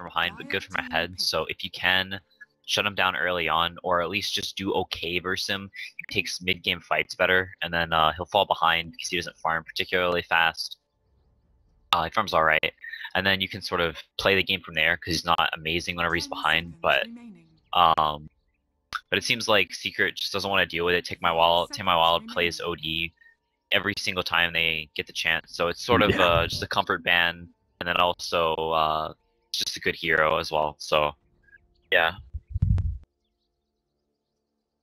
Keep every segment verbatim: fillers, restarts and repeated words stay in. from behind, but good from ahead. So if you can shut him down early on, or at least just do okay versus him, he takes mid-game fights better, and then uh, he'll fall behind because he doesn't farm particularly fast. Uh, he farms alright, and then you can sort of play the game from there, because he's not amazing whenever he's behind, but um, but it seems like Secret just doesn't want to deal with it. Take my wild, Tame My Wild plays O D every single time they get the chance, so it's sort of yeah. uh, just a comfort ban, and then also uh, just a good hero as well, so yeah.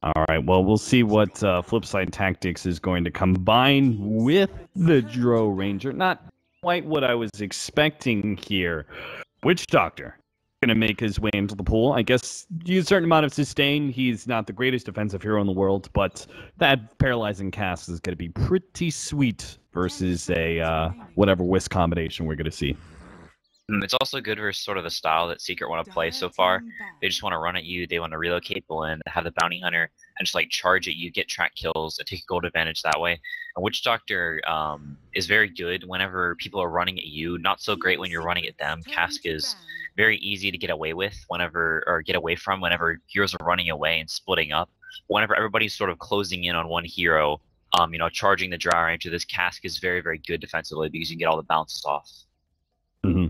All right, well, we'll see what uh, Flipside Tactics is going to combine with the Drow Ranger. Not quite what I was expecting here. Witch Doctor going to make his way into the pool. I guess use a certain amount of sustain. He's not the greatest defensive hero in the world, but that paralyzing cast is going to be pretty sweet versus a uh, whatever Wisp combination we're going to see. It's also good for sort of the style that Secret want to play so far. They just want to run at you, they want to relocate in, have the Bounty Hunter, and just like charge at you, get track kills, and take a gold advantage that way. And Witch Doctor um, is very good whenever people are running at you, not so great when you're running at them. Cask is very easy to get away with whenever, or get away from whenever heroes are running away and splitting up. Whenever everybody's sort of closing in on one hero, um, you know, charging the Drow Ranger, this Cask is very, very good defensively because you can get all the bounces off. Mm-hmm.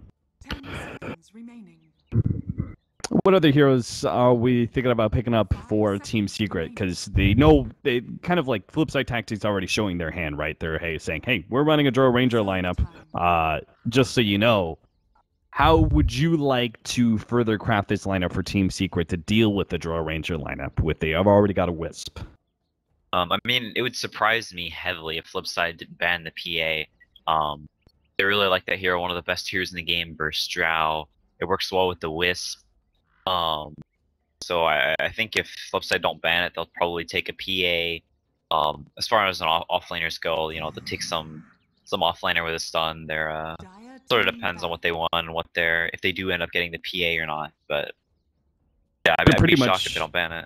What other heroes are we thinking about picking up for Team Secret? Because they know they kind of like Flipside Tactics already showing their hand, right? They're hey saying, "Hey, we're running a Drow Ranger lineup." Uh, just so you know, how would you like to further craft this lineup for Team Secret to deal with the Drow Ranger lineup? With they have already got a Wisp. Um, I mean, it would surprise me heavily if Flipside didn't ban the P A. Um, They really like that hero, one of the best heroes in the game versus Drow. It works well with the Wisp. Um, so I, I think if Flipside don't ban it, they'll probably take a P A. Um, as far as an off offlaner's go, you know, they'll take some some offlaner with a stun. They're uh, sort of depends on what they want and what they're if they do end up getting the P A or not. But yeah, I'd, I'd be much... shocked if they don't ban it.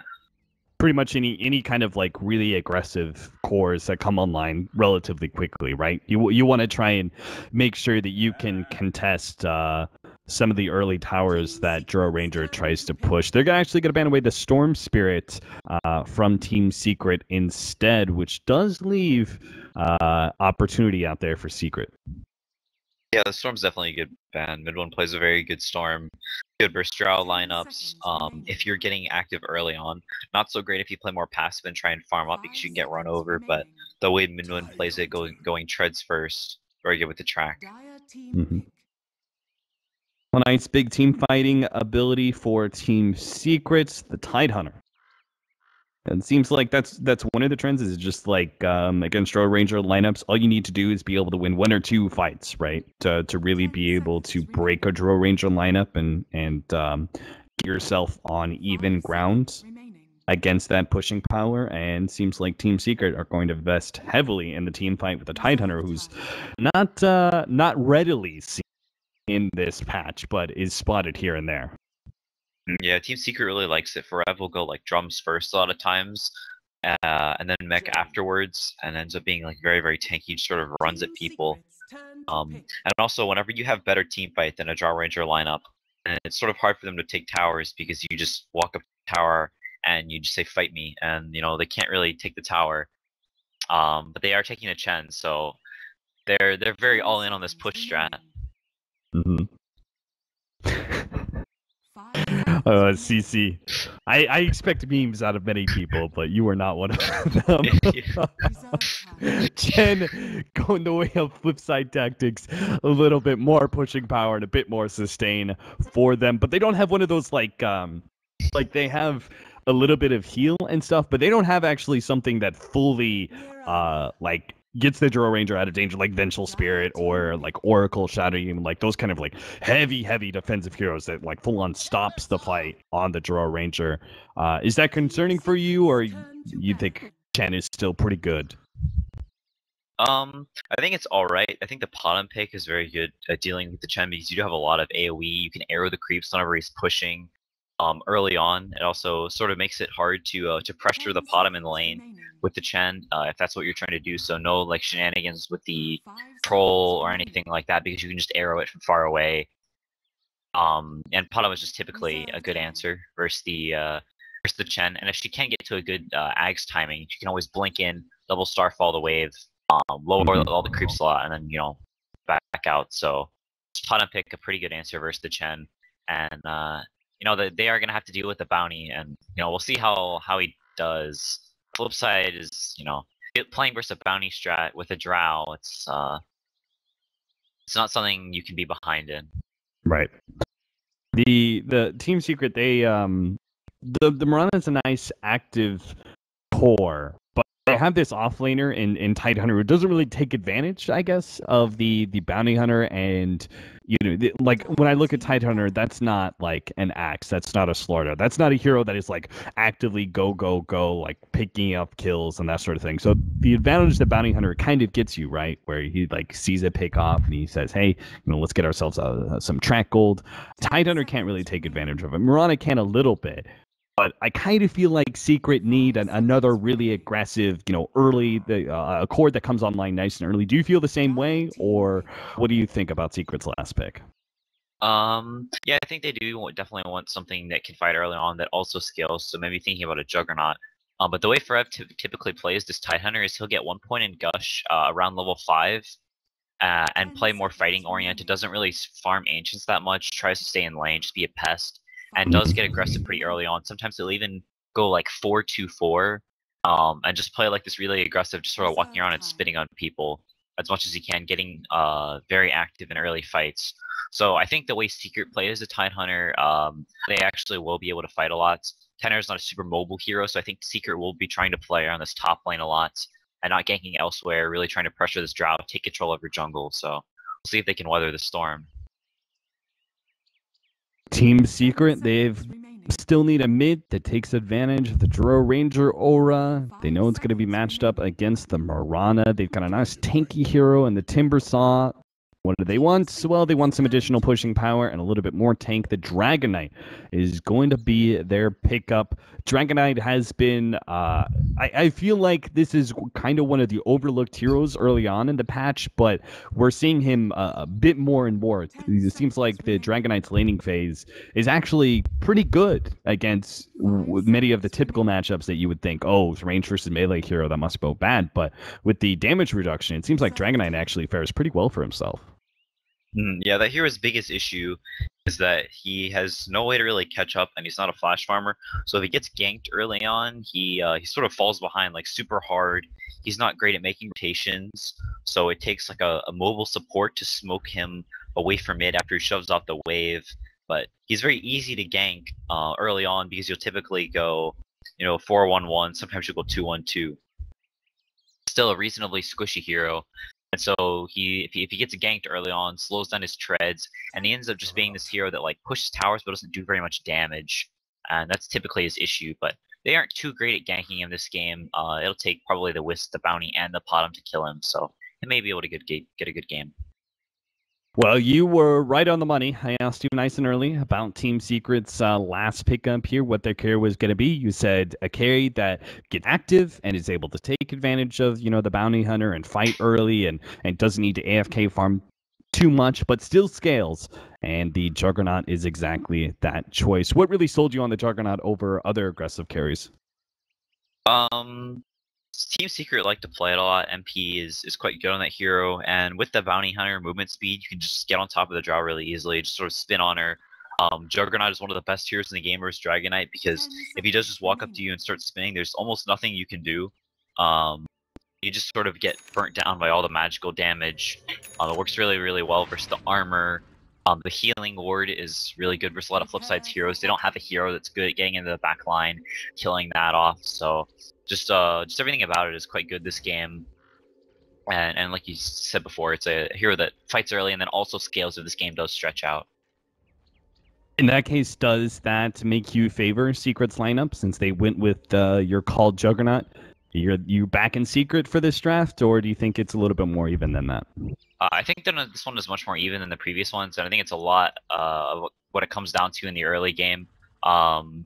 Pretty much any any kind of like really aggressive cores that come online relatively quickly, right? You you want to try and make sure that you can contest uh, some of the early towers that Drow Ranger tries to push. They're actually going to ban away the Storm Spirit uh, from Team Secret instead, which does leave uh, opportunity out there for Secret. Yeah, the Storm's definitely a good ban. MidOne plays a very good Storm. Good versus Drow lineups. Um, if you're getting active early on, not so great if you play more passive and try and farm up because you can get run over. But the way MidOne plays it, going going treads first, very good with the track. Mm-hmm. Well, nice big team fighting ability for Team Secrets, the Tidehunter. It seems like that's that's one of the trends is just like um, against Drow Ranger lineups, all you need to do is be able to win one or two fights, right? To, to really be able to break a Drow Ranger lineup and, and um, get yourself on even ground against that pushing power. And seems like Team Secret are going to invest heavily in the team fight with the Tidehunter, who's not, uh, not readily seen in this patch, but is spotted here and there. Yeah, Team Secret really likes it. Forev will go like drums first a lot of times, uh, and then mech afterwards, and ends up being like very, very tanky, sort of runs at people. Um, and also, whenever you have better team fight than a Drow Ranger lineup, and it's sort of hard for them to take towers because you just walk up the tower and you just say, fight me, and you know, they can't really take the tower. Um, but they are taking a Chen, so they're, they're very all in on this push strat. Mm-hmm. Uh, C C, I, I expect memes out of many people, but you are not one of them. Chen going the way of Flipside Tactics, a little bit more pushing power and a bit more sustain for them, but they don't have one of those like, um, like they have a little bit of heal and stuff, but they don't have actually something that fully, uh, like. Gets the Drow Ranger out of danger, like Vengeful Spirit or like Oracle Shadow Demon, like those kind of like heavy, heavy defensive heroes that like full on stops the fight on the Drow Ranger. Uh, is that concerning for you, or you think Chen is still pretty good? Um, I think it's all right. I think the PotM pick is very good at dealing with the Chen because you do have a lot of AoE. You can arrow the creeps whenever he's pushing. Um, early on, it also sort of makes it hard to uh, to pressure the PotM in the lane with the Chen, uh, if that's what you're trying to do. So no like shenanigans with the troll or anything like that, because you can just arrow it from far away. Um, and PotM is just typically a good answer versus the uh, versus the Chen. And if she can't get to a good uh, Ags timing, she can always blink in, double starfall the wave, um, lower mm-hmm. all the creep slot, and then you know back, back out. So PotM pick a pretty good answer versus the Chen, and uh, you know that they are gonna have to deal with the bounty, and you know we'll see how how he does. Flip side is you know playing versus a bounty strat with a Drow. It's uh, it's not something you can be behind in. Right. The the Team Secret, they um the the Mirana is a nice active core, but they have this offlaner in in Tidehunter who doesn't really take advantage, I guess, of the the Bounty Hunter. And you know the, like when I look at Tidehunter, that's not like an Axe, that's not a Slaughter, that's not a hero that is like actively go go go like picking up kills and that sort of thing. So the advantage that Bounty Hunter kind of gets you, right, where he like sees a pick off and he says, hey, you know, let's get ourselves uh, some track gold. Tidehunter can't really take advantage of it. Mirana can a little bit. But I kind of feel like Secret need an, another really aggressive, you know, early the uh, a cord that comes online nice and early. Do you feel the same way, or what do you think about Secret's last pick? Um, yeah, I think they do definitely want something that can fight early on that also scales. So maybe thinking about a Juggernaut. Um, but the way Forev typically plays this Tidehunter is he'll get one point in Gush uh, around level five, uh, and play more fighting oriented. Doesn't really farm ancients that much. Tries to stay in lane, just be a pest. And does get aggressive pretty early on. Sometimes they'll even go like four two four, um, and just play like this really aggressive, just sort of walking around and spitting on people as much as he can, getting uh, very active in early fights. So I think the way Secret plays the Tidehunter, um, they actually will be able to fight a lot. Tidehunter is not a super mobile hero, so I think Secret will be trying to play on this top lane a lot and not ganking elsewhere, really trying to pressure this Drow, take control over jungle. So we'll see if they can weather the storm. Team Secret, they've still need a mid that takes advantage of the Drow Ranger aura. They know it's going to be matched up against the Mirana. They've got a nice tanky hero in the Timbersaw. What do they want? Well, they want some additional pushing power and a little bit more tank. The Dragon Knight is going to be their pickup. Dragon Knight has been... Uh, I, I feel like this is kind of one of the overlooked heroes early on in the patch, but we're seeing him uh, a bit more and more. It seems like the Dragon Knight's laning phase is actually pretty good against many of the typical matchups that you would think, oh, it's range versus melee hero, that must go bad. But with the damage reduction, it seems like Dragon Knight actually fares pretty well for himself. Yeah, that hero's biggest issue is that he has no way to really catch up, and he's not a flash farmer. So if he gets ganked early on, he uh, he sort of falls behind like super hard. He's not great at making rotations, so it takes like a, a mobile support to smoke him away from mid after he shoves off the wave. But he's very easy to gank uh, early on because you'll typically go, you know, four one one. Sometimes you'll go two one two. Still a reasonably squishy hero. And so he if, he, if he gets ganked early on, slows down his treads, and he ends up just being this hero that like pushes towers but doesn't do very much damage, and that's typically his issue. But they aren't too great at ganking in this game. Uh, it'll take probably the Wisp, the Bounty, and the PotM to kill him, so he may be able to get, get, get a good game. Well, you were right on the money. I asked you nice and early about Team Secret's uh, last pickup here, what their carry was going to be. You said a carry that gets active and is able to take advantage of, you know, the Bounty Hunter and fight early and, and doesn't need to A F K farm too much, but still scales. And the Juggernaut is exactly that choice. What really sold you on the Juggernaut over other aggressive carries? Um... Team Secret like to play it a lot. M P is, is quite good on that hero, and with the Bounty Hunter movement speed, you can just get on top of the Drow really easily, just sort of spin on her. Um, Juggernaut is one of the best heroes in the game versus Dragon Knight, because if he does just walk up to you and start spinning, there's almost nothing you can do. Um, you just sort of get burnt down by all the magical damage. Um, it works really, really well versus the armor. Um, the healing ward is really good versus a lot of Flipside's heroes. They don't have a hero that's good at getting into the back line, killing that off, so... Just, uh, just everything about it is quite good this game, and and like you said before, it's a hero that fights early and then also scales if this game does stretch out. In that case, does that make you favor Secret's lineup since they went with uh, your called Juggernaut? You're you back in Secret for this draft, or do you think it's a little bit more even than that? Uh, I think that this one is much more even than the previous ones, and I think it's a lot uh, of what it comes down to in the early game. Um,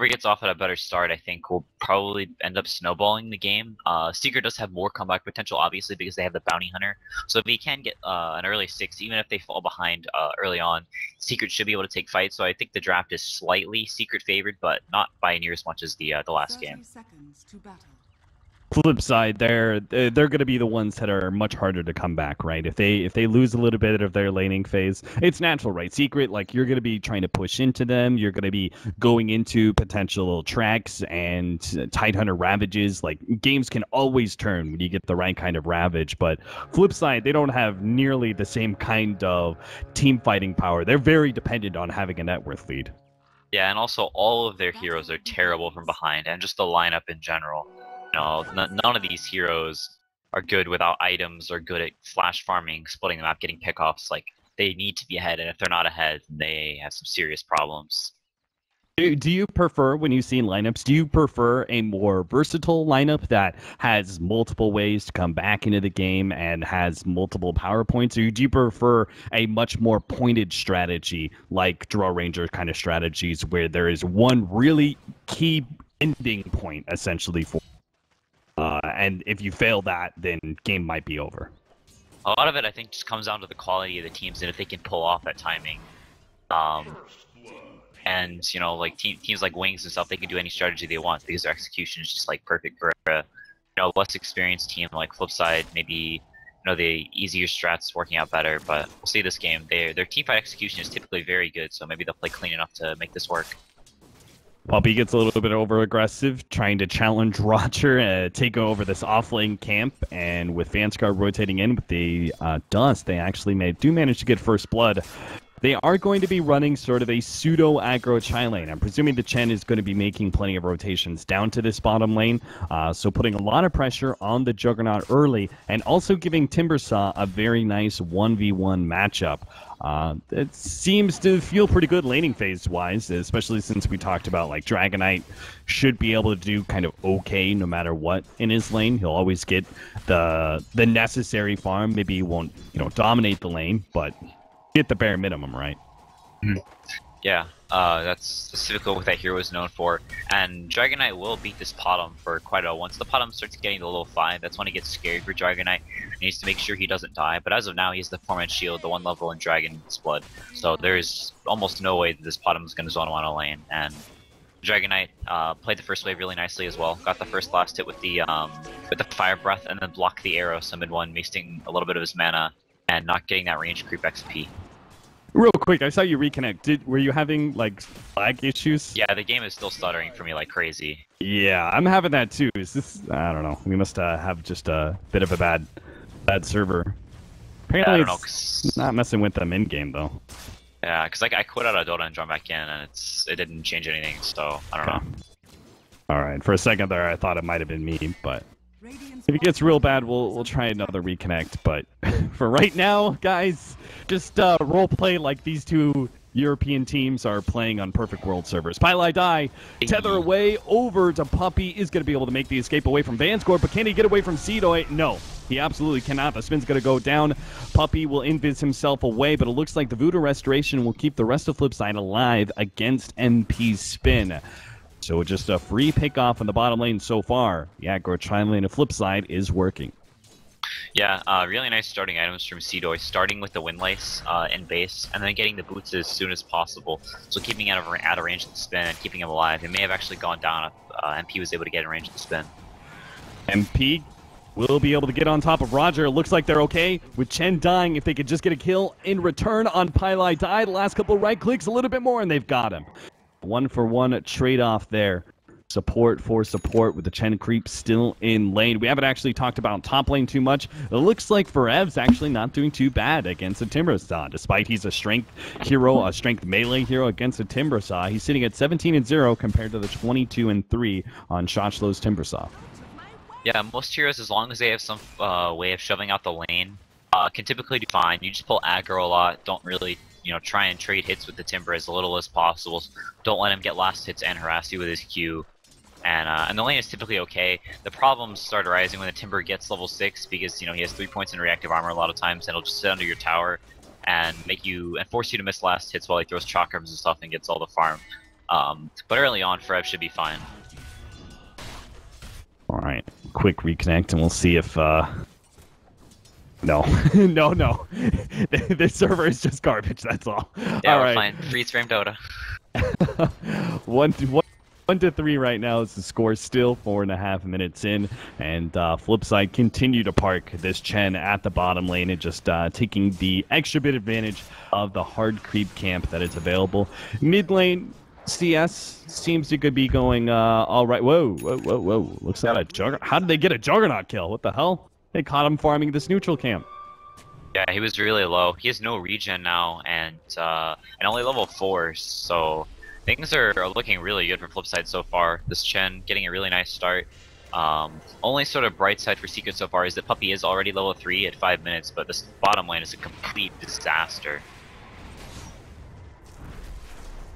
whoever gets off at a better start, I think, will probably end up snowballing the game. Uh, Secret does have more comeback potential, obviously, because they have the Bounty Hunter. So if he can get uh, an early six, even if they fall behind uh, early on, Secret should be able to take fights. So I think the draft is slightly Secret favored, but not by near as much as the uh, the last game. Flip side, they're they're going to be the ones that are much harder to come back, right? If they if they lose a little bit of their laning phase, it's natural, right? Secret, like, you're going to be trying to push into them. You're going to be going into potential tracks and Tidehunter ravages. Like, games can always turn when you get the right kind of ravage. But flip side, they don't have nearly the same kind of team fighting power. They're very dependent on having a net worth lead. Yeah, and also all of their heroes are terrible from behind, and just the lineup in general. No, none of these heroes are good without items or good at flash farming, splitting them up, getting pickoffs. Like, they need to be ahead, and if they're not ahead, they have some serious problems. Do, do you prefer, when you've seen lineups, do you prefer a more versatile lineup that has multiple ways to come back into the game and has multiple power points? Or do you prefer a much more pointed strategy, like Drow Ranger kind of strategies, where there is one really key ending point, essentially, for Uh, and if you fail that, then game might be over. A lot of it, I think, just comes down to the quality of the teams and if they can pull off that timing. Um, and, you know, like te teams like Wings and stuff, they can do any strategy they want because their execution is just, like, perfect for a you know, less experienced team like Flipside. Maybe, you know, the easier strats working out better, but we'll see this game. Their, their team fight execution is typically very good, so maybe they'll play clean enough to make this work. Puppey gets a little bit over-aggressive, trying to challenge Roger, uh, take over this offlane camp, and with Vanskor rotating in with the uh, dust, they actually may, do manage to get first blood. They are going to be running sort of a pseudo-aggro Chai lane. I'm presuming the Chen is going to be making plenty of rotations down to this bottom lane, uh, so putting a lot of pressure on the Juggernaut early, and also giving Timbersaw a very nice one v one matchup. Uh, it seems to feel pretty good laning phase-wise, especially since we talked about, like, Dragon Knight should be able to do kind of okay no matter what in his lane. He'll always get the the necessary farm. Maybe he won't, you know, dominate the lane, but get the bare minimum, right? Yeah, uh, that's specifically what that hero is known for. And Dragon Knight will beat this PotM for quite a while. Once the PotM starts getting the level five, that's when he gets scary for Dragon Knight. He needs to make sure he doesn't die, but as of now, he has the four-man shield, the one level in Dragon's Blood. So there is almost no way that this PotM is going to zone on a lane. And Dragon Knight uh, played the first wave really nicely as well. Got the first last hit with the um, with the Fire Breath, and then blocked the arrow, so MidOne wasting a little bit of his mana and not getting that range creep X P. Real quick, I saw you reconnect. Did were you having, like, lag issues? Yeah, the game is still stuttering for me like crazy. Yeah, I'm having that too. Is this? I don't know. We must uh, have just a bit of a bad, bad server. Apparently, yeah, I don't know, it's not messing with them in game though. Yeah, because like I quit out of Dota and jumped back in, and it's it didn't change anything. So I don't okay. know. All right, for a second there, I thought it might have been me, but if it gets real bad, we'll we'll try another reconnect. But for right now, guys, just uh, role play like these two European teams are playing on Perfect World servers. Pieliedie die, tether away over to Puppey, is going to be able to make the escape away from Vanskor, but can he get away from Seedoy? No, he absolutely cannot. The spin's going to go down. Puppey will invis himself away, but it looks like the Voodoo Restoration will keep the rest of Flipside alive against M P's spin. So just a free pickoff in the bottom lane so far. The aggro chime lane of Flipside is working. Yeah, uh, really nice starting items from Seedoy, starting with the Windlace uh, in base, and then getting the boots as soon as possible. So keeping out of out of range of the spin and keeping him alive. It may have actually gone down if uh, M P was able to get in range of the spin. M P will be able to get on top of Roger. It looks like they're okay with Chen dying. If they could just get a kill in return on Pieliedie, the last couple right clicks, a little bit more, and they've got him. One for one trade-off there. Support for support with the Chen creep still in lane. We haven't actually talked about top lane too much. It looks like Forev's actually not doing too bad against the Timbersaw. Despite he's a strength hero, a strength melee hero against the Timbersaw, he's sitting at seventeen and zero compared to the twenty-two and three on Shotslow's Timbersaw. Yeah, most heroes, as long as they have some uh, way of shoving out the lane, uh, can typically do fine. You just pull aggro a lot, don't really, you know, try and trade hits with the Timber as little as possible. Don't let him get last hits and harass you with his Q. And uh, and the lane is typically okay. The problems start arising when the Timber gets level six because, you know, he has three points in reactive armor a lot of times, and he'll just sit under your tower and make you and force you to miss last hits while he throws chakras and stuff and gets all the farm. Um, but early on, Forev should be fine. Alright, quick reconnect, and we'll see if... Uh... No. no, no. This server is just garbage, that's all. Yeah, all we're right. fine. Freeze frame Dota. one, to, one, one to three right now is the score, still four and a half minutes in. And uh, Flipside continue to park this Chen at the bottom lane and just uh, taking the extra bit advantage of the hard creep camp that is available. Mid lane... C S seems to be going uh, all right. Whoa, whoa, whoa, whoa. Looks like a Juggernaut. How did they get a Juggernaut kill? What the hell? They caught him farming this neutral camp. Yeah, he was really low. He has no regen now and, uh, and only level four, so things are, are looking really good for Flipside so far. This Chen getting a really nice start. Um, only sort of bright side for Secret so far is that Puppey is already level three at five minutes, but this bottom lane is a complete disaster.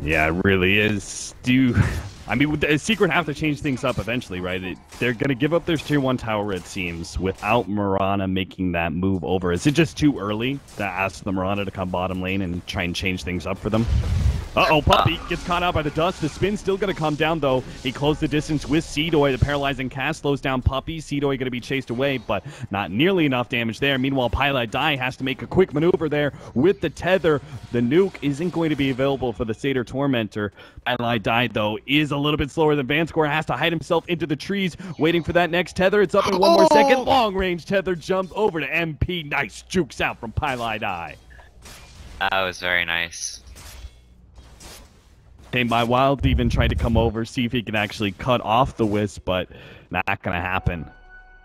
Yeah, it really is. Do you, I mean, Secret have to change things up eventually, right? It, they're going to give up their tier one tower, it seems, without Mirana making that move over. Is it just too early to ask the Mirana to come bottom lane and try and change things up for them? Uh-oh, Puppey gets caught out by the dust. The spin's still going to come down, though. He closed the distance with Seedoy. The paralyzing cast slows down Puppey. Seedoy going to be chased away, but not nearly enough damage there. Meanwhile, Pieliedie has to make a quick maneuver there with the tether. The nuke isn't going to be available for the Satyr Tormentor. Pieliedie, though, is a little bit slower than Vanskor. Has to hide himself into the trees, waiting for that next tether. It's up in one oh! more second. Long-range tether jump over to M P. Nice jukes out from Pieliedie. That was very nice. Tame My Wild even tried to come over, see if he can actually cut off the Wisp, but not gonna happen.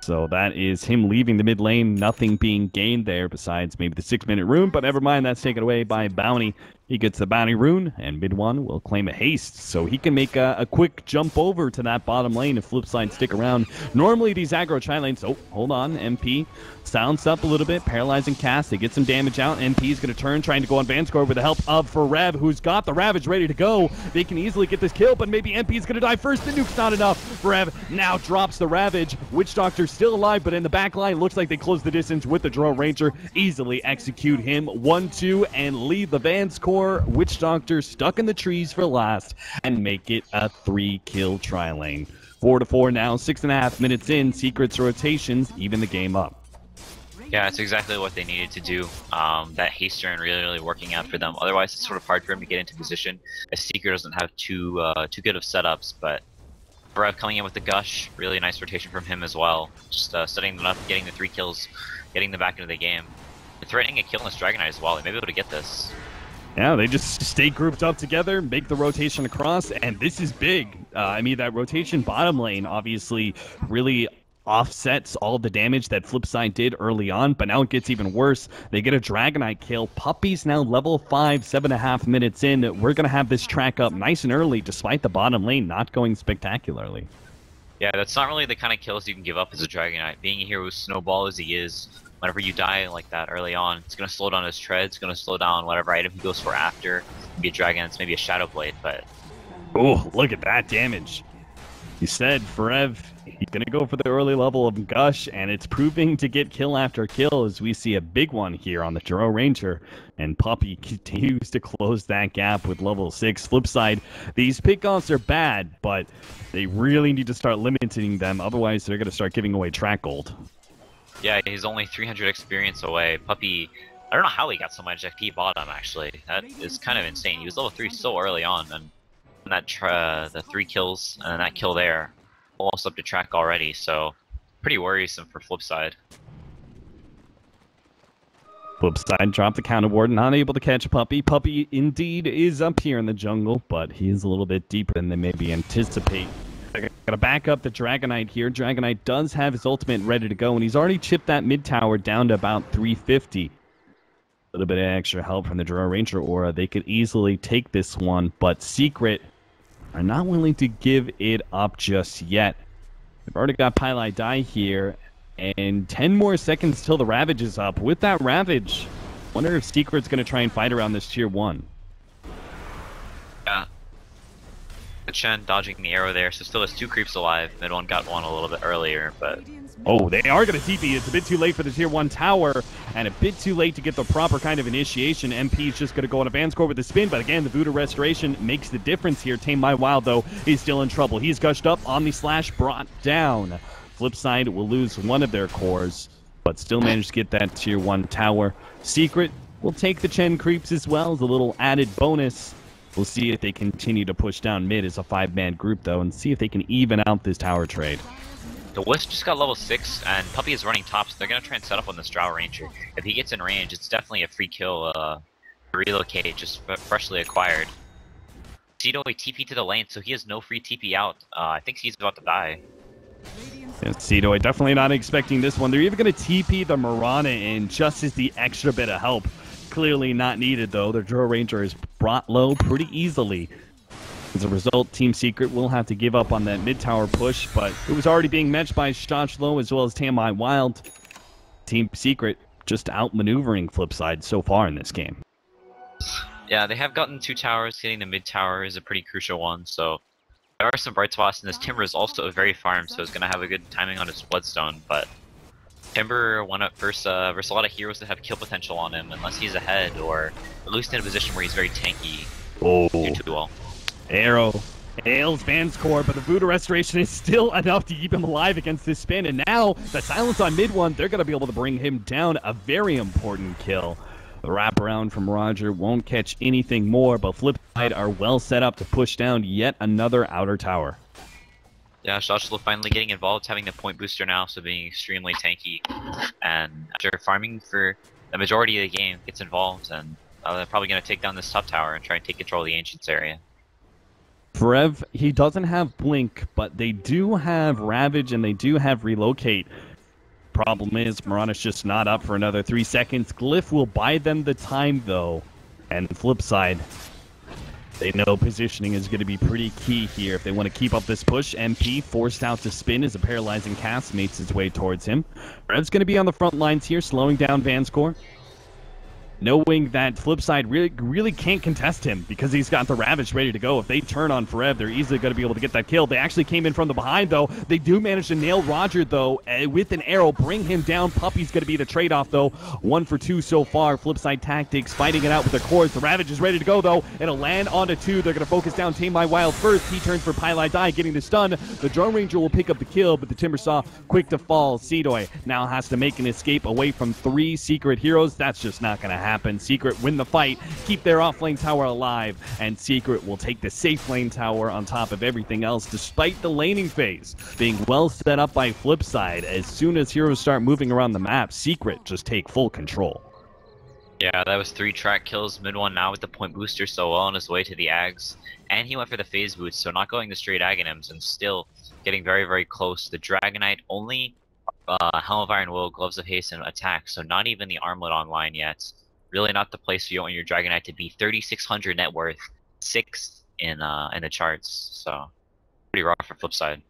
So that is him leaving the mid lane, nothing being gained there besides maybe the six minute rune, but never mind, that's taken away by Bounty. He gets the Bounty rune, and MidOne will claim a haste, so he can make a, a quick jump over to that bottom lane if Flipside stick around. Normally these aggro tri lanes, oh, hold on, M P sounds up a little bit, paralyzing cast, they get some damage out, M P's gonna turn, trying to go on Vanskor with the help of Forev, who's got the Ravage ready to go. They can easily get this kill, but maybe M P's gonna die first, the nuke's not enough. Forev now drops the Ravage, Witch Doctor still alive, but in the back line, looks like they close the distance with the Drow Ranger, easily execute him, one two, and leave the Vanskor Witch Doctor stuck in the trees for last and make it a three kill tri lane. Four to four now, six and a half minutes in. Secret's rotations even the game up. Yeah, it's exactly what they needed to do. Um, that haste turn really, really working out for them. Otherwise, it's sort of hard for him to get into position. A Secret doesn't have too uh, too good of setups, but Brev coming in with the gush, really nice rotation from him as well. Just uh, setting them up, getting the three kills, getting them back into the game, and threatening a kill in this Dragon Knight as well. They may be able to get this. Yeah, they just stay grouped up together, make the rotation across, and this is big. Uh, I mean, that rotation bottom lane obviously really offsets all the damage that Flipside did early on, but now it gets even worse. They get a Dragonite kill. Puppey's now level five, seven and a half minutes in. We're going to have this track up nice and early, despite the bottom lane not going spectacularly. Yeah, that's not really the kind of kills you can give up as a Dragonite. Being here with Snowball as he is, whenever you die like that early on, it's going to slow down his tread, it's going to slow down whatever item he goes for after. Maybe a Dragon, it's maybe a Shadow Blade, but... Oh, look at that damage. You said, Forev, he's going to go for the early level of Gush, and it's proving to get kill after kill as we see a big one here on the Drow Ranger. And Puppey continues to close that gap with level six. Flipside, these pickoffs are bad, but they really need to start limiting them, otherwise they're going to start giving away track gold. Yeah, he's only three hundred experience away. Puppey, I don't know how he got so much X P bought him, actually. That is kind of insane. He was level three so early on, and that tra the three kills and that kill there, almost up to track already, so pretty worrisome for Flipside. Flipside dropped the counter ward, not able to catch Puppey. Puppey indeed is up here in the jungle, but he is a little bit deeper than they maybe anticipate. They're gonna back up the Dragonite here. Dragonite does have his ultimate ready to go, and he's already chipped that mid tower down to about three fifty. A little bit of extra help from the Drow Ranger aura. They could easily take this one, but Secret are not willing to give it up just yet. They've already got Pieliedie here, and ten more seconds till the Ravage is up. With that Ravage, wonder if Secret's gonna try and fight around this tier one. Chen dodging the arrow there, so still has two creeps alive. MidOne got one a little bit earlier, but... Oh, they are going to T P. It's a bit too late for the tier one tower, and a bit too late to get the proper kind of initiation. M P is just going to go on a Vanskor with a spin, but again, the Voodoo Restoration makes the difference here. Tame My Wild, though, is still in trouble. He's gushed up, Omni Slash brought down. Flipside will lose one of their cores, but still managed to get that tier one tower. Secret will take the Chen creeps as well as a little added bonus. We'll see if they continue to push down mid as a five-man group, though, and see if they can even out this tower trade. The Wisp just got level six, and Puppey is running top, so they're going to try and set up on this Drow Ranger. If he gets in range, it's definitely a free kill uh, relocate, just freshly acquired. Seedoy T P to the lane, so he has no free T P out. Uh, I think he's about to die. And Seedoy definitely not expecting this one. They're even going to T P the Mirana in just as the extra bit of help. Clearly not needed, though. The Drow Ranger is brought low pretty easily. As a result, Team Secret will have to give up on that mid-tower push, but it was already being matched by Shotslow as well as Tame My Wild. Team Secret just outmaneuvering Flipside so far in this game. Yeah, they have gotten two towers. Hitting the mid-tower is a pretty crucial one, so... There are some bright spots, and this Timber is also very farmed, so it's going to have a good timing on his Bloodstone, but... Timber went up versus, uh, versus a lot of heroes that have kill potential on him, unless he's ahead, or at least in a position where he's very tanky. Oh. Too well. Arrow ails Vanskor, but the Voodoo Restoration is still enough to keep him alive against this spin, and now the silence on MidOne, they're going to be able to bring him down. A very important kill. The wraparound from Roger won't catch anything more, but Flipside are well set up to push down yet another outer tower. Yeah, Shotslow finally getting involved, having the point booster now, so being extremely tanky. And after farming for the majority of the game, gets involved, and uh, they're probably going to take down this top tower and try and take control of the Ancients area. Forev, he doesn't have Blink, but they do have Ravage and they do have Relocate. Problem is, Mirana's just not up for another three seconds. Glyph will buy them the time, though. And Flipside, they know positioning is going to be pretty key here if they want to keep up this push. M P forced out to spin as a paralyzing cast makes his way towards him. Rev's going to be on the front lines here, slowing down Vanskor. Knowing that Flipside really, really can't contest him because he's got the Ravage ready to go. If they turn on Forev, they're easily going to be able to get that kill. They actually came in from the behind, though. They do manage to nail Roger, though, with an arrow, bring him down. Puppy's going to be the trade-off, though. One for two so far. Flipside Tactics fighting it out with the cores. The Ravage is ready to go, though. It'll land onto two. They're going to focus down Tame My Wild first. He turns for Pieliedie, getting the stun. The Drone Ranger will pick up the kill, but the Timbersaw quick to fall. Seedoy now has to make an escape away from three Secret heroes. That's just not going to happen. Happen. Secret win the fight, keep their offlane tower alive, and Secret will take the safe lane tower on top of everything else, despite the laning phase being well set up by Flipside. As soon as heroes start moving around the map, Secret just take full control. Yeah, that was three track kills. MidOne now with the point booster, so well on his way to the Ags, and he went for the phase boots, so not going the straight Aghanims, and still getting very, very close. The Dragon Knight only uh, Helm of Iron Will, Gloves of Haste, and Attack, so not even the Armlet online yet. Really not the place you want your Dragon Knight to be. thirty-six hundred net worth, sixth in uh, in the charts, so pretty rough for Flipside.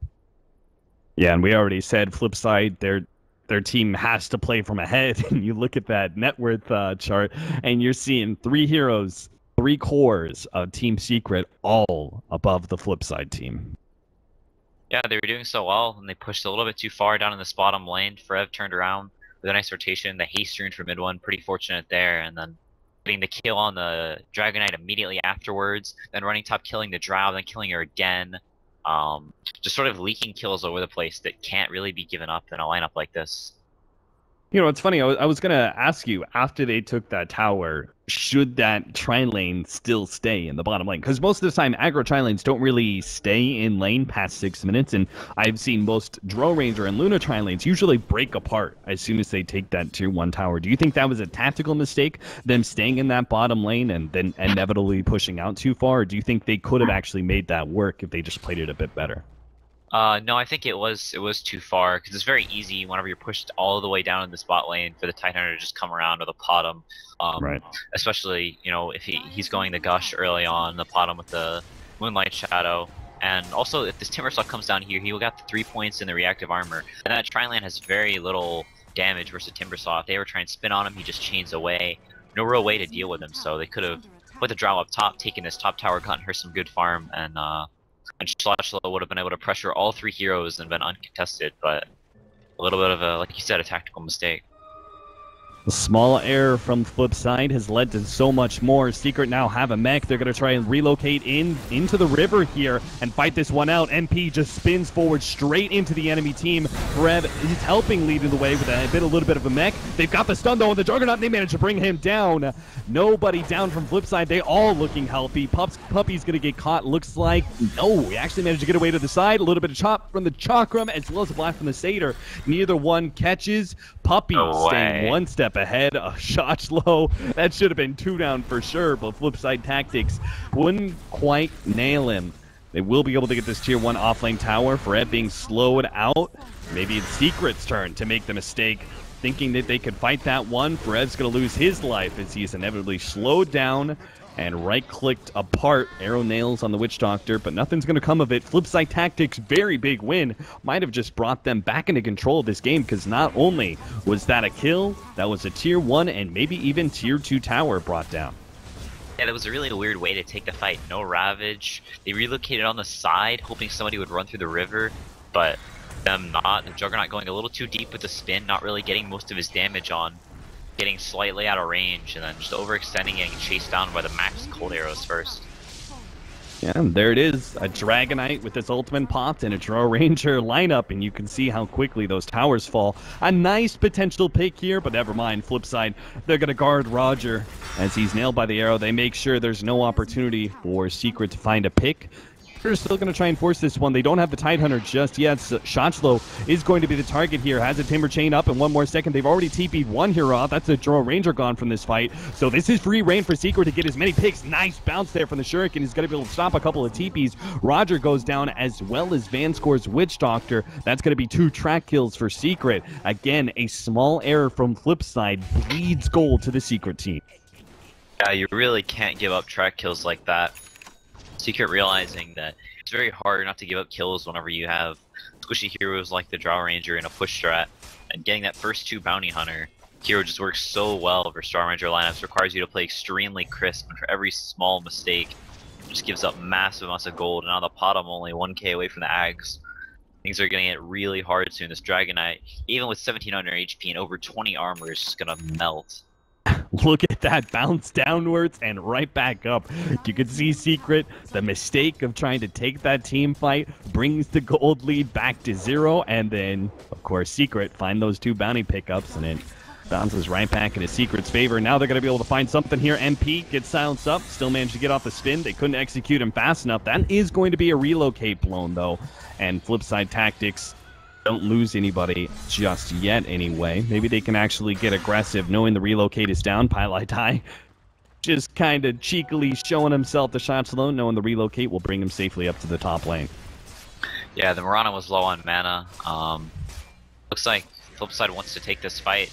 Yeah, and we already said Flipside, their their team has to play from ahead. And you look at that net worth uh, chart, and you're seeing three heroes, three cores of Team Secret, all above the Flipside team. Yeah, they were doing so well, and they pushed a little bit too far down in this bottom lane. Forev turned around with a nice rotation, the haste rune for MidOne, pretty fortunate there, and then getting the kill on the Dragon Knight immediately afterwards, then running top, killing the Drow, then killing her again. Um, just sort of leaking kills over the place that can't really be given up in a lineup like this. You know, it's funny, I was, I was going to ask you, after they took that tower, should that tri-lane still stay in the bottom lane? Because most of the time, aggro tri-lanes don't really stay in lane past six minutes, and I've seen most Drow Ranger and Luna tri-lanes usually break apart as soon as they take that tier one tower. Do you think that was a tactical mistake, them staying in that bottom lane and then inevitably pushing out too far? Or do you think they could have actually made that work if they just played it a bit better? Uh, no, I think it was it was too far, because it's very easy whenever you're pushed all the way down in the spot lane for the Tidehunter to just come around or the PotM. Um, right. Especially, you know, if he, he's going the Gush early on, the PotM with the Moonlight Shadow. And also, if this Timbersaw comes down here, he will get the three points in the reactive armor. And that tri-lane has very little damage versus Timbersaw. If they ever try and spin on him, he just chains away. No real way to deal with him, so they could have put the Drow up top, taken this top tower, gotten her some good farm, and, uh... and Shotslow would have been able to pressure all three heroes and been uncontested, but a little bit of a, like you said, a tactical mistake. The small error from Flipside has led to so much more. Secret now have a mech. They're going to try and relocate in into the river here and fight this one out. M P just spins forward straight into the enemy team. Forev is helping lead the way with a bit, a little bit of a mech. They've got the stun, though, and the Juggernaut, and they managed to bring him down. Nobody down from Flipside. They all looking healthy. Pups, Puppy's going to get caught, looks like. No, we actually managed to get away to the side. A little bit of chop from the Chakram as well as a blast from the Satyr. Neither one catches. Puppey no staying one step ahead of Shotslow. That should have been two down for sure, but Flipside Tactics wouldn't quite nail him. They will be able to get this tier one offlane tower. Forev being slowed out. Maybe it's Secret's turn to make the mistake, thinking that they could fight that one. Forev's going to lose his life as he's inevitably slowed down and right-clicked apart. Arrow nails on the Witch Doctor, but nothing's going to come of it. Flipside Tactics, very big win. Might have just brought them back into control of this game, because not only was that a kill, that was a tier one and maybe even tier two tower brought down. Yeah, that was a really weird way to take the fight. No Ravage. They relocated on the side, hoping somebody would run through the river, but them not. The Juggernaut going a little too deep with the spin, not really getting most of his damage on, getting slightly out of range, and then just overextending, getting chased down by the max cold arrows first. Yeah, and there it is. A Dragon Knight with its ultimate popped and a Drow Ranger lineup, and you can see how quickly those towers fall. A nice potential pick here, but never mind. Flipside, they're going to guard Roger as he's nailed by the arrow. They make sure there's no opportunity for Secret to find a pick. They're still going to try and force this one. They don't have the Tidehunter just yet. So Shotslow is going to be the target here. Has a Timber Chain up in one more second. They've already T P'd one hero off. That's a Drow Ranger gone from this fight. So this is free reign for Secret to get as many picks. Nice bounce there from the Shuriken. He's going to be able to stop a couple of T Ps. Roger goes down as well as Vanskor's Witch Doctor. That's going to be two track kills for Secret. Again, a small error from Flipside bleeds gold to the Secret team. Yeah, you really can't give up track kills like that. Secret realizing that it's very hard not to give up kills whenever you have squishy heroes like the Drow Ranger and a push strat, and getting that first two Bounty Hunter hero just works so well for Star Ranger lineups. Requires you to play extremely crisp, and for every small mistake, it just gives up massive amounts of gold. And on the PotM, only one K away from the Ags. Things are going to get really hard soon. This Dragon Knight, even with seventeen hundred H P and over twenty armor, is just going to melt. Look at that bounce downwards and right back up. You can see Secret, the mistake of trying to take that team fight brings the gold lead back to zero, and then of course Secret find those two bounty pickups and it bounces right back into Secret's favor. Now they're going to be able to find something here. M P gets silenced up, still managed to get off the spin. They couldn't execute him fast enough. That is going to be a relocate blown though, and Flipside Tactics don't lose anybody just yet anyway. Maybe they can actually get aggressive knowing the relocate is down. Pieliedie just kind of cheekily showing himself the shots alone, knowing the relocate will bring him safely up to the top lane. Yeah, the Mirana was low on mana. Um, looks like Flipside wants to take this fight,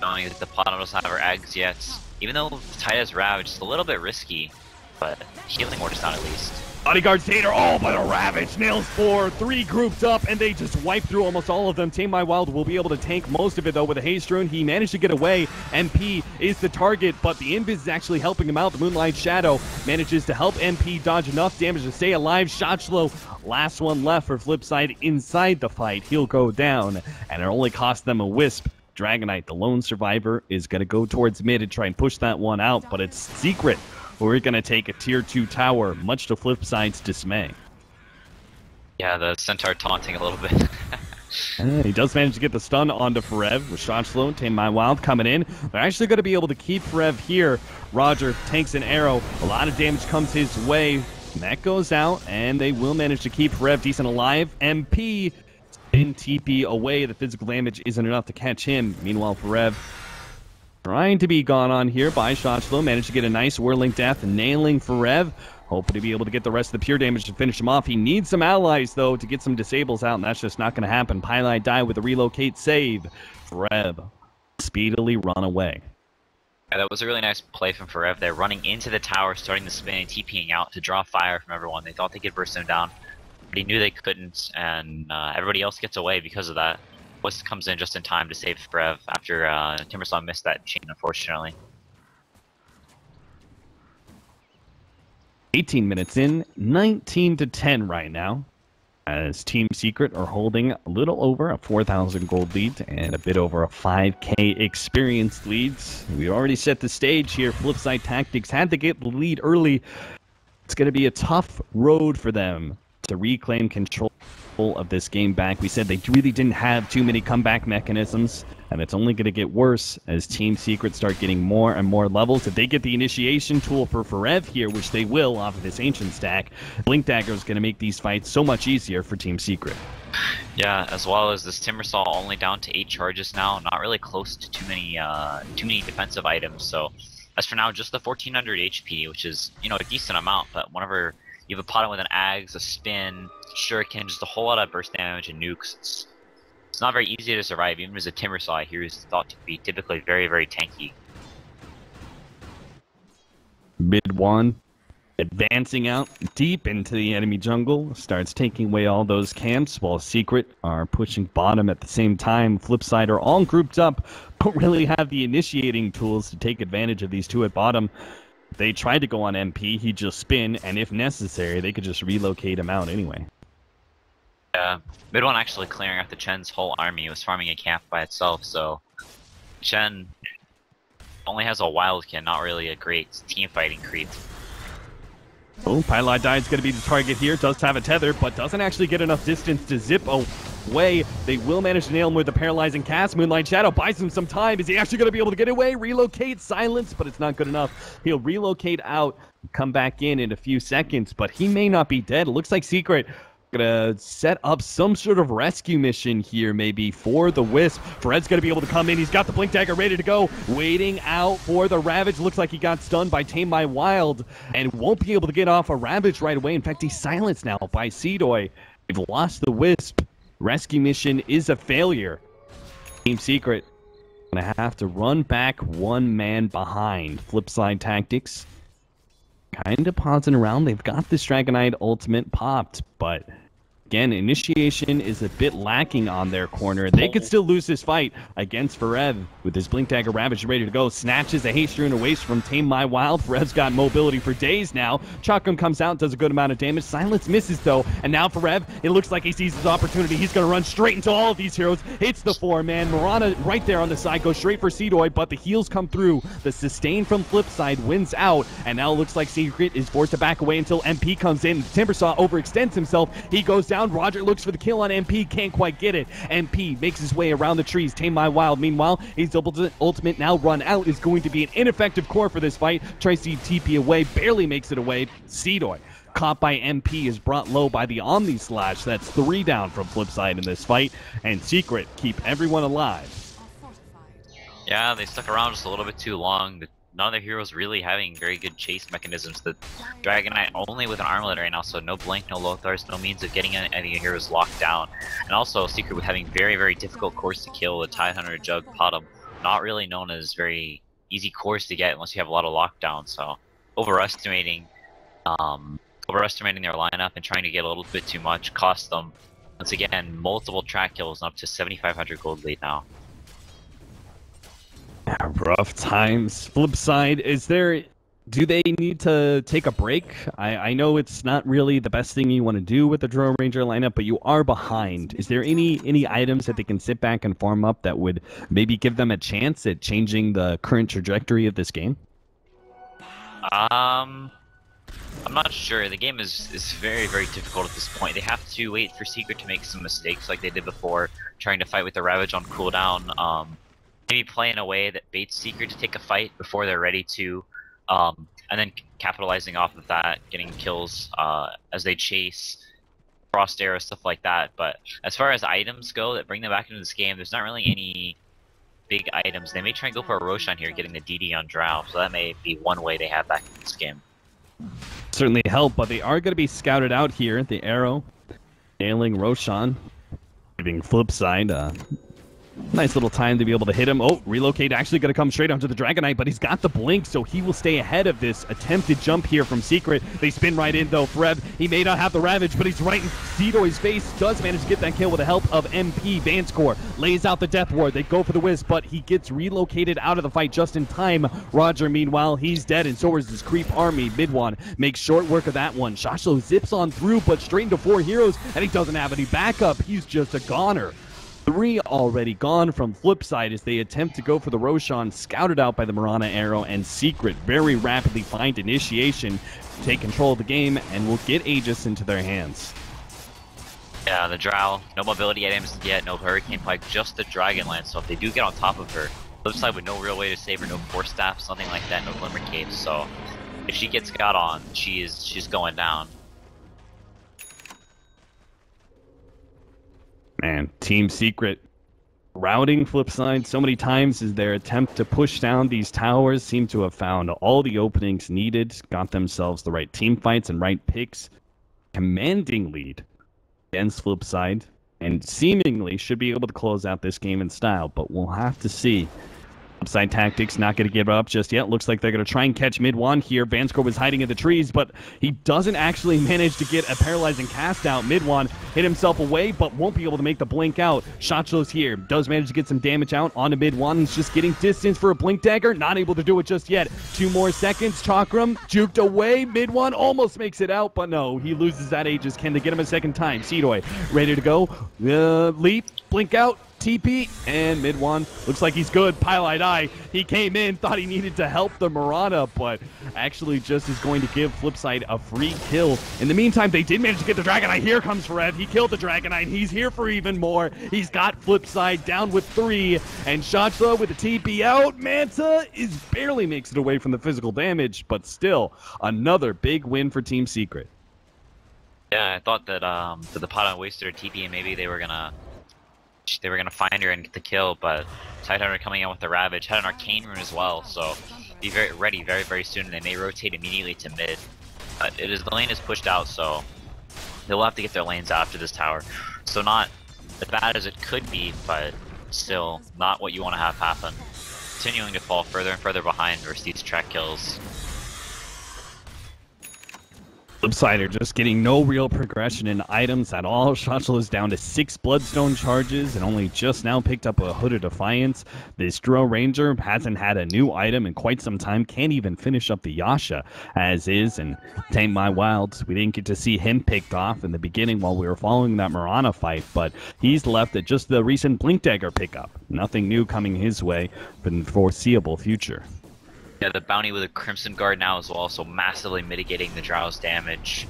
knowing that the PotM doesn't have her Ags yet. Even though the Tide has Ravage, it's a little bit risky, but healing ward is not at least. Bodyguard Satyr, oh, but a Ravage. Nails four, three grouped up, and they just wipe through almost all of them. Tame My Wild will be able to tank most of it, though, with a Haze Rune. He managed to get away. M P is the target, but the Invis is actually helping him out. The Moonlight Shadow manages to help M P dodge enough damage to stay alive. Shotslow, last one left for Flipside inside the fight. He'll go down, and it only cost them a Wisp. Dragon Knight, the lone survivor, is going to go towards mid and try and push that one out, but it's Secret. We're going to take a tier two tower, much to Flipside's dismay. Yeah, the Centaur taunting a little bit. uh, he does manage to get the stun onto Forev with Shotslow and Tame My Wild coming in. They're actually going to be able to keep Forev here. Roger tanks an arrow. A lot of damage comes his way. That goes out, and they will manage to keep Forev decent alive. M P in T P away. The physical damage isn't enough to catch him. Meanwhile, Forev trying to be gone on here by Shotslow. Managed to get a nice whirling death, nailing Forev. Hoping to be able to get the rest of the pure damage to finish him off. He needs some allies, though, to get some disables out, and that's just not going to happen. Pieliedie with a relocate save. Forev speedily run away. Yeah, that was a really nice play from Forev there, running into the tower, starting the spin, and TPing out to draw fire from everyone. They thought they could burst him down, but he knew they couldn't, and uh, everybody else gets away because of that. Wisp comes in just in time to save Forev after uh, Timbersaw missed that chain, unfortunately. eighteen minutes in, nineteen to ten right now, as Team Secret are holding a little over a four thousand gold lead and a bit over a five K experience leads. We already set the stage here. Flipside Tactics had to get the lead early. It's going to be a tough road for them to reclaim control of this game back. We said they really didn't have too many comeback mechanisms, and it's only going to get worse as Team Secret start getting more and more levels. If they get the initiation tool for Forev here, which they will off of this Ancient stack, Blink Dagger is going to make these fights so much easier for Team Secret. Yeah, as well as this Timbersaw only down to eight charges now, not really close to too many, uh, too many defensive items. So as for now, just the fourteen hundred H P, which is, you know, a decent amount, but whenever you have a pot with an Ags, a Spin, Shuriken, just a whole lot of burst damage and nukes. It's, it's not very easy to survive, even as a Timbersaw here is thought to be typically very, very tanky. MidOne advancing out deep into the enemy jungle, starts taking away all those camps, while Secret are pushing bottom at the same time. Flipside are all grouped up, but really have the initiating tools to take advantage of these two at bottom. They tried to go on M P, he'd just spin, and if necessary, they could just relocate him out anyway. Yeah, MidOne actually clearing out the Chen's whole army. It was farming a camp by itself, so Chen only has a Wildkin, not really a great team fighting creep. Oh, Pieliedie is going to be the target here, does have a tether, but doesn't actually get enough distance to zip away. They will manage to nail him with a paralyzing cast. Moonlight Shadow buys him some time. Is he actually going to be able to get away? Relocate, silence, but it's not good enough. He'll relocate out, come back in in a few seconds, but he may not be dead. It looks like Secret going to set up some sort of rescue mission here, maybe, for the Wisp. Fred's going to be able to come in. He's got the Blink Dagger ready to go. Waiting out for the Ravage. Looks like he got stunned by Tame My Wild and won't be able to get off a Ravage right away. In fact, he's silenced now by Seedoy. They've lost the Wisp. Rescue mission is a failure. Team Secret going to have to run back one man behind. Flipside Tactics kind of pausing around. They've got this Dragon Knight ultimate popped, but again, initiation is a bit lacking on their corner. They could still lose this fight against Forev with his Blink Dagger Ravage ready to go. Snatches a Haste Rune away from Tame My Wild. Forev's got mobility for days now. Chakram comes out, does a good amount of damage. Silence misses though, and now Forev, it looks like he sees his opportunity. He's going to run straight into all of these heroes. Hits the four-man. Mirana right there on the side, goes straight for Seedoy, but the heals come through. The sustain from Flipside wins out, and now it looks like Secret is forced to back away until M P comes in. Timbersaw overextends himself. He goes down. Roger looks for the kill on M P, can't quite get it. M P makes his way around the trees. Tame My Wild, meanwhile, his double ultimate now run out is going to be an ineffective core for this fight. Tries to T P away, barely makes it away. Seedoy, caught by M P, is brought low by the Omni Slash. That's three down from Flipside in this fight, and Secret keep everyone alive. Yeah, they stuck around just a little bit too long. The None of their heroes really having very good chase mechanisms. The Dragon Knight only with an armlet right now, so no Blink, no Lothars, no means of getting any of your heroes locked down. And also Secret with having very, very difficult cores to kill with Tidehunter, Jug, PotM, not really known as very easy cores to get unless you have a lot of lockdown. So overestimating, um, overestimating their lineup and trying to get a little bit too much cost them once again multiple track kills and up to seventy-five hundred gold lead now. Rough times. Flipside, is there, do they need to take a break? I, I know it's not really the best thing you want to do with the Drow Ranger lineup, but you are behind. Is there any, any items that they can sit back and farm up that would maybe give them a chance at changing the current trajectory of this game? Um, I'm not sure. The game is, is very, very difficult at this point. They have to wait for Secret to make some mistakes like they did before, trying to fight with the Ravage on cooldown. Um... Maybe play in a way that baits Secret to take a fight before they're ready to, um, and then capitalizing off of that, getting kills uh, as they chase, Frost Arrow, stuff like that. But as far as items go that bring them back into this game, there's not really any big items. They may try and go for a Roshan here, getting the D D on Drow, so that may be one way they have back in this game. Certainly help, but they are going to be scouted out here. The Arrow, nailing Roshan, giving Flipside uh, Nice little time to be able to hit him. Oh, relocate actually going to come straight onto the Dragon Knight, but he's got the blink, so he will stay ahead of this attempted jump here from Secret. They spin right in, though. Forev, he may not have the Ravage, but he's right in Seedoy's face. Does manage to get that kill with the help of M P. Vanskor lays out the Death Ward. They go for the Wisp, but he gets relocated out of the fight just in time. Roger, meanwhile, he's dead, and so is his creep army. MidOne makes short work of that one. Shotslow zips on through, but straight into four heroes, and he doesn't have any backup. He's just a goner. Three already gone from Flipside as they attempt to go for the Roshan, scouted out by the Mirana arrow, and Secret very rapidly find initiation to take control of the game and will get Aegis into their hands. Yeah, the Drow, no mobility items yet, no Hurricane Pike, just the Dragon Lance, so if they do get on top of her, Flipside with no real way to save her, no Force Staff, something like that, no Glimmer Caves, so if she gets got on, she is, she's going down. Man, Team Secret routing Flipside so many times as their attempt to push down these towers seem to have found all the openings needed, got themselves the right team fights and right picks. Commanding lead against Flipside, and seemingly should be able to close out this game in style, but we'll have to see. Flipside Tactics not going to give up just yet. Looks like they're going to try and catch MidOne here. Vanskor was hiding in the trees, but he doesn't actually manage to get a paralyzing cast out. MidOne hit himself away, but won't be able to make the blink out. Shotshow's here. Does manage to get some damage out onto MidOne. It's just getting distance for a blink dagger. Not able to do it just yet. Two more seconds. Chakram juked away. MidOne almost makes it out, but no. He loses that Aegis. Can they get him a second time? Seedoy ready to go. Uh, leap. Blink out. T P, and MidOne looks like he's good. Pieliedie Eye, he came in, thought he needed to help the Mirana, but actually just is going to give Flipside a free kill. In the meantime, they did manage to get the Dragon Knight. Here comes Forev. He killed the Dragon Knight. He's here for even more. He's got Flipside down with three, and Shotslow with the T P out. Manta is barely makes it away from the physical damage, but still another big win for Team Secret. Yeah, I thought that um, that the PotM wasted their T P, and maybe they were gonna. They were gonna find her and get the kill, but Tidehunter coming out with the Ravage had an Arcane Rune as well, so be very ready very very soon. And they may rotate immediately to mid. Uh, it is the lane is pushed out, so they'll have to get their lanes after this tower. So not as bad as it could be, but still not what you want to have happen. Continuing to fall further and further behind versus these track kills. Flipside are just getting no real progression in items at all. Shotslow is down to six Bloodstone charges and only just now picked up a Hood of Defiance. This Drow Ranger hasn't had a new item in quite some time, can't even finish up the Yasha as is, and Tame My Wild, we didn't get to see him picked off in the beginning while we were following that Mirana fight, but he's left at just the recent Blink Dagger pickup. Nothing new coming his way for the foreseeable future. Yeah, the Bounty with a Crimson Guard now as well, so massively mitigating the Drow's damage.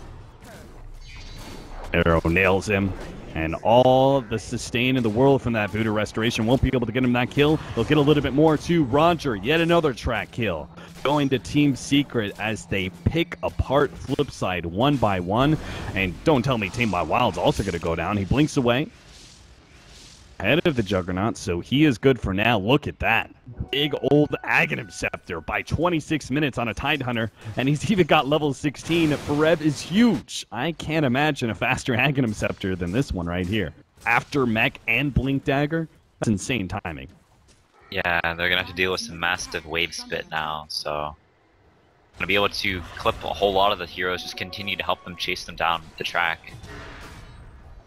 Arrow nails him, and all the sustain in the world from that Voodoo Restoration won't be able to get him that kill. They'll get a little bit more to Roger, yet another track kill. Going to Team Secret as they pick apart Flipside one by one. And don't tell me Tame My Wild's also going to go down. He blinks away. Head of the Juggernaut, so he is good for now. Look at that. Big old Aghanim Scepter by twenty-six minutes on a Tidehunter, and he's even got level sixteen. Forev is huge. I can't imagine a faster Aghanim Scepter than this one right here. After mech and Blink Dagger, that's insane timing. Yeah, they're going to have to deal with some massive wave spit now, so going to be able to clip a whole lot of the heroes, just continue to help them chase them down the track.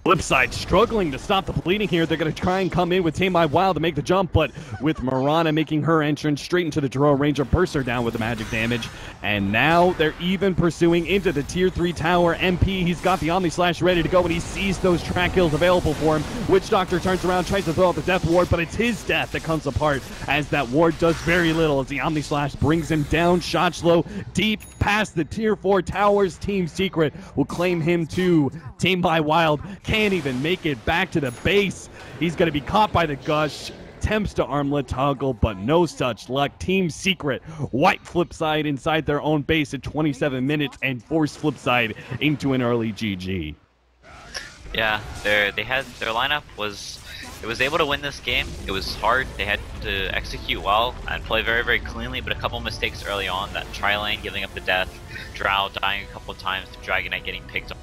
Flipside struggling to stop the bleeding here. They're going to try and come in with Tame My Wild to make the jump, but with Mirana making her entrance straight into the Drow Ranger, bursts her down with the magic damage. And now they're even pursuing into the tier three tower. M P, he's got the Omni Slash ready to go, and he sees those track kills available for him. Witch Doctor turns around, tries to throw out the Death Ward, but it's his death that comes apart as that ward does very little as the Omni Slash brings him down. Shotslow deep past the tier four towers. Team Secret will claim him too. Tame My Wild can't even make it back to the base. He's going to be caught by the Gush. Attempts to armlet toggle, but no such luck. Team Secret wipe Flipside inside their own base at twenty-seven minutes and force Flipside into an early G G. Yeah, their they had their lineup was it was able to win this game. It was hard. They had to execute well and play very very cleanly, but a couple mistakes early on. That tri lane giving up the death, Drow dying a couple times, the Dragon Knight getting picked up.